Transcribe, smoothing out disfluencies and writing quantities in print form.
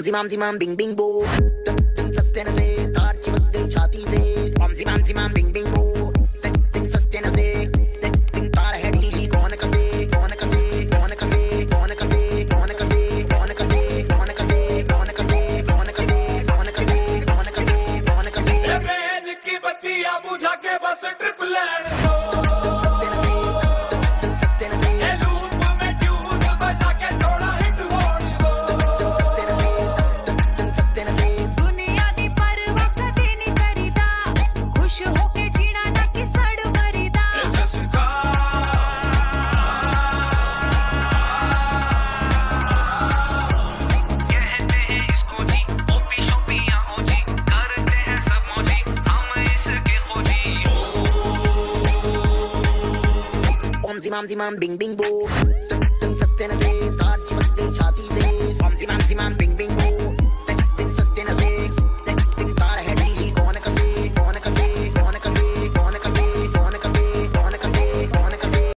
Zimam, bing, bing, boo. Ting sustain se, tar chimap gayi chhati se. Zimam, bing, bing, boo. Ting sustain se, ting tar hai dili. Kaun ka se, kaun ka se, kaun ka se, kaun ka se, kaun ka se, kaun ka se, kaun ka se, kaun ka se, kaun ka se, kaun ka se, kaun ka se, kaun ka se. Rain ki battiyan bujha ke bas trip land do. Zimam, bing, bing, boo. Tung, tung, sustain se, tar, chimap gayi chhati se. Zimam, bing.